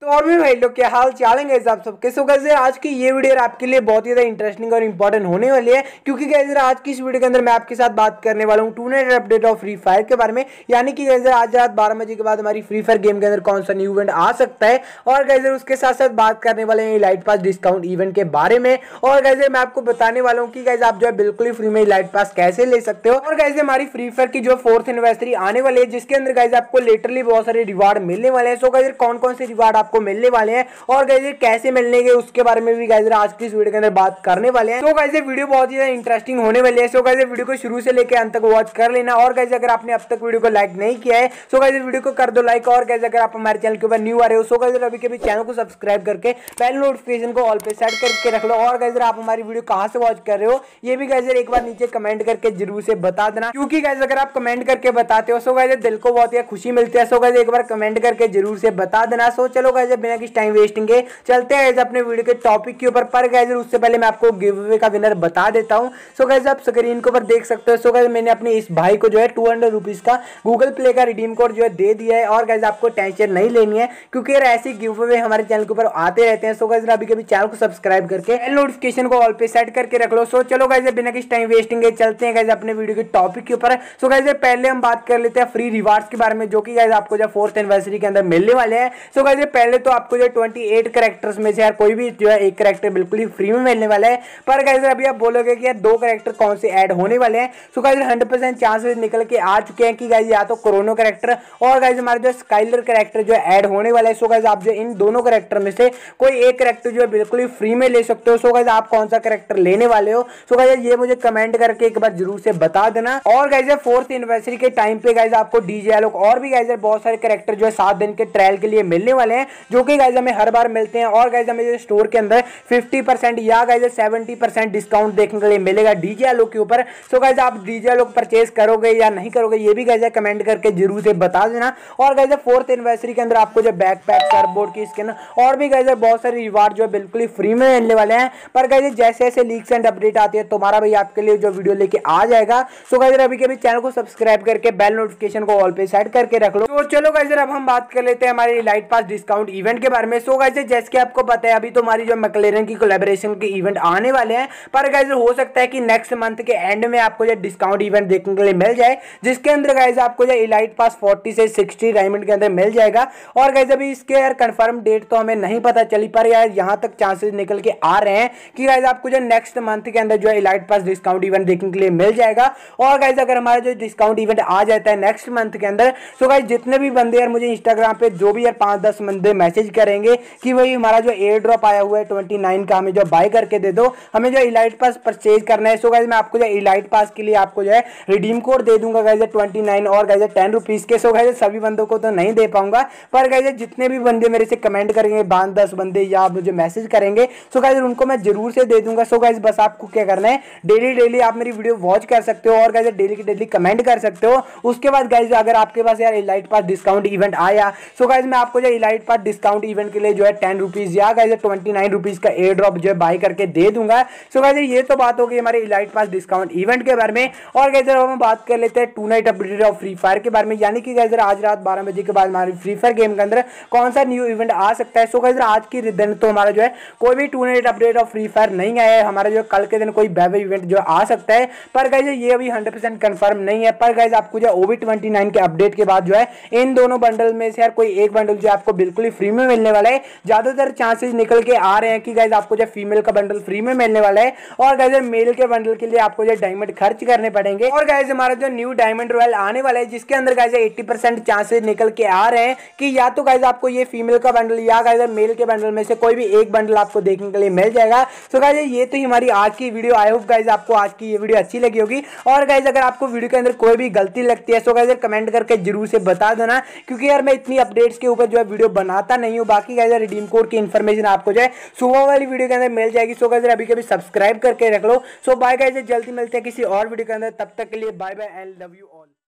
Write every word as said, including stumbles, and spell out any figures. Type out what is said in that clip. तो और भी भाई लोग क्या हाल चाल है आप सबके। सो गाइस आज की ये वीडियो आपके लिए बहुत ही ज़्यादा इंटरेस्टिंग और इंपॉर्टेंट होने वाली है, क्योंकि गाइस आज की इस वीडियो के अंदर मैं आपके साथ बात करने वाला हूँ tonight update of free fire के बारे में। यानी कि गाइस आज रात बारह बजे के बाद हमारी फ्री फायर गेम के अंदर कौन सा न्यू इवेंट आ सकता है, और गाइस उसके साथ साथ बात करने वाले हैं इलाइट पास डिस्काउंट इवेंट के बारे में। और गाइस मैं आपको बताने वाला हूँ कि गाइस आप जो है बिल्कुल ही फ्री में इलाइट पास कैसे ले सकते हो। और गाइस हमारी फ्री फायर की जो फोर्थ एनिवर्सरी आने वाली है, जिसके अंदर गाइस आपको लेटरली बहुत सारे रिवार्ड मिलने वाले हैं। सो गाइस कौन कौन से रिवार्ड आपको मिलने वाले हैं और गाइस कैसे मिलने के उसके बारे में भी गाइस आज की इस वीडियो के अंदर बात करने वाले हैं। तो गाइस वीडियो बहुत ही इंटरेस्टिंग होने वाली है। सो गाइस वीडियो को शुरू से लेकर अंत तक वॉच कर लेना। और गाइस अगर आपने अब तक वीडियो को लाइक नहीं किया है सो गाइस वीडियो को कर दो लाइक। और गाइस अगर आप हमारे चैनल के ऊपर न्यू आ रहे हो सो गाइस अभी के भी चैनल को सब्सक्राइब करके बेल नोटिफिकेशन को ऑल पे सेट करके रख लो। और गाइस आप हमारी वीडियो कहां से वॉच कर रहे हो ये भी गाइस एक बार नीचे कमेंट करके जरूर से बता देना, क्योंकि गाइस अगर आप कमेंट करके बताते हो सो गाइस दिल को बहुत ही खुशी मिलती है। सो गाइस एक बार कमेंट करके जरूर से बता देना। सो चलो गाइस बिना किसी टाइम वेस्टिंग के चलते हैं गाइस अपने वीडियो के टॉपिक के ऊपर। पर गाइस उससे पहले मैं आपको गिव अवे का विनर बता देता हूं। सो गाइस आप स्क्रीन के ऊपर देख सकते हो। सो गाइस मैंने अपने इस भाई को जो है टू हंड्रेड रुपीज का गूगल प्ले का रिडीम कोड जो है दे दिया है। और गाइस आपको टेंशन नहीं लेनी है, क्योंकि यार ऐसे गिव अवे हमारे चैनल के ऊपर आते रहते हैं। सो गाइस अभी कभी चैनल को सब्सक्राइब करके बेल नोटिफिकेशन को ऑल पे सेट करके रख लो। सो चलो गाइस बिना किसी टाइम वेस्टिंग के चलते हैं गाइस अपने वीडियो के टॉपिक के ऊपर। सो गाइस पहले हम बात कर लेते हैं फ्री रिवार्ड्स के बारे में, जो कि गाइस आपको जो फोर्थ एनिवर्सरी के अंदर मिलने वाले हैं। सो गाइस पहले तो आपको जो अट्ठाईस कैरेक्टर्स में से यार कोई भी जो है एक कैरेक्टर बिल्कुल ही फ्री में मिलने वाला है। पर गाइस अभी आप बोलोगे कि यार दो कैरेक्टर कौन से ऐड होने वाले हैं। So guys hundred percent chances निकल के आ चुके हैं कि गाइस या तो क्रोनो कैरेक्टर और गाइस हमारे जो स्काइलर कैरेक्टर जो ऐड होने वाला है। सो गाइस आप जो इन दोनों कैरेक्टर में से कोई एक कैरेक्टर जो है बिल्कुल ही फ्री में ले सकते हो। सो गाइस आप कौन सा कैरेक्टर लेने वाले हो सो गाइस ये मुझे कमेंट करके एक बार जरूर से बता देना। और गाइस फोर्थ एनिवर्सरी के टाइम पे गाइस आपको डीजे आलोक और भी गाइस बहुत सारे कैरेक्टर जो है सात दिन के ट्रायल के लिए मिलने वाले हैं, जो कि गाइस हमें हर बार मिलते हैं। और गाइस हमें स्टोर के अंदर फिफ्टी परसेंट या गाइस सेवेंटी परसेंट डिस्काउंट देखने के लिए मिलेगा डीजे आलोक के ऊपर। सो गाइस आप डीजे आलोक परचेज करोगे या नहीं करोगे ये भी गाइस कमेंट करके जरूर से बता देना। और गाइस फोर्थ एनिवर्सरी के अंदर आपको जो बैकपैक सर्फबोर्ड की स्किन और भी गाइस बहुत सारे रिवार्ड जो बिल्कुल ही फ्री में मिलने वाले हैं। पर गाइस जैसे जैसे लीक्स एंड अपडेट आती है तुम्हारा भाई आपके लिए जो वीडियो लेके आ जाएगा। सो गाइस अभी के भी चैनल को सब्सक्राइब करके बेल नोटिफिकेशन को ऑल पे सेट करके रख लो। तो चलो गाइस अब हम बात कर लेते हैं हमारे इलाइट पास डिस्काउंट इवेंट के बारे में। सो गाइस जैसे कि आपको पता है अभी तो हमारी जो मैकलेरन की कोलैबोरेशन के इवेंट आने वाले हैं, पर गाइस हो सकता है कि नेक्स्ट मंथ के एंड में आपको जो डिस्काउंट इवेंट देखने के लिए मिल जाए, जिसके अंदर गाइस आपको जो इलाइट पास फोर्टी से सिक्सटी डायमंड के अंदर मिल जाएगा। और गाइस अभी इसके यार कंफर्म डेट तो हमें नहीं पता चली, पर यार यहाँ तक चांसेस निकल के आ रहे हैं कि गाइस आपको जो नेक्स्ट मंथ के अंदर जो इलाइट पास डिस्काउंट इवेंट देखने के लिए मिल जाएगा। और गाइस अगर हमारा जो डिस्काउंट इवेंट आ जाता है नेक्स्ट मंथ के अंदर सो गाइस जितने भी बंदे यार मुझे इंस्टाग्राम पे जो भी यार पाँच दस बंदे मैसेज करेंगे कि भाई हमारा जो एयर ड्रॉप आया हुआ है ट्वेंटी नाइन का हमें जो बाय करके दे दो, हमें जो इलाइट पास परचेज करना है। सो गाइस मैं आपको जो इलाइट पास के लिए आपको जो है रिडीम कोड दे दूंगा गाइस ट्वेंटी नाइन और गाइस टेन रुपीज के। सो गाइस सभी बंदों को तो नहीं दे पाऊंगा, पर गाइस जितने भी बंदे मेरे से कमेंट करेंगे पाँच दस बंदे या मुझे मैसेज करेंगे सो गाइस उनको मैं जरूर से दे दूंगा। सो गाइस बस आपको क्या करना है, डेली डेली आप मेरी वीडियो वॉच कर सकते हो और गाइस डेली की डेली कमेंट कर सकते हो। उसके बाद गाइस अगर आपके पास यार इलाइट पास डिस्काउंट इवेंट आया सो गाइस मैं आपको जो इलाइट पास डिस्काउंट इवेंट के लिए जो है टेन रुपीज या गाइस ट्वेंटी नाइन रुपीज का एयर ड्रॉप जो है बाय करके दे दूंगा। सो गाइस ये तो बात होगी हमारे इलाइट पास डिस्काउंट इवेंट के बारे में। और गाइस हम बात कर लेते हैं tonight update of free fire के बारे में, यानी कि गाइस आज रात बारह बजे के बाद हमारी फ्री फायर गेम के अंदर कौन सा न्यू इवेंट आ सकता है। सो गाइस आज के दिन तो हमारा जो है कोई भी tonight update of free fire नहीं आया है। हमारा जो कल के दिन कोई बैवे इवेंट जो आ सकता है, पर गाइस ये अभी हंड्रेड परसेंट कन्फर्म नहीं है। पर गाइस आपको जो ओवी ट्वेंटी नाइन के अपडेट के बाद जो है इन दोनों बंडल में से यार कोई एक बंडल जो आपको बिल्कुल ही फ्री में मिलने वाला है। ज्यादातर चांसेस निकल के आ रहे हैं कि गाइस आपको जो फीमेल का बंडल फ्री में मिलने वाला है, और गाइस मेल के बंडल के लिए आपको जो डायमंड खर्च करने पड़ेंगे। और गाइस हमारा जो न्यू डायमंड रॉयल आने वाला है, जिसके अंदर गाइस अस्सी परसेंट चांसेस निकल के आ रहे हैं कि या तो गाइस आपको ये फीमेल का बंडल या गाइस मेल के बंडल में से कोई भी एक बंडल आपको देखने के लिए मिल जाएगा। सो गाइस ये तो हमारी आज की वीडियो, आई होप गाइस आपको आज की ये वीडियो अच्छी लगी होगी। और गाइस अगर आपको वीडियो के अंदर कोई भी गलती लगती है सो गाइस कमेंट करके जरूर से बता देना, क्योंकि यार मैं इतनी अपडेट्स के ऊपर जो है वीडियो बनाता नहीं हूँ। बाकी गाइस रिडीम कोड की इन्फॉर्मेशन आपको जो है सुबह वाली वीडियो के अंदर मिल जाएगी। सो गाइस अभी कभी सब्सक्राइब करके रख लो। सो बाय गाइस, जल्दी मिलते हैं किसी और वीडियो के अंदर, तब तक के लिए bye bye and love you all.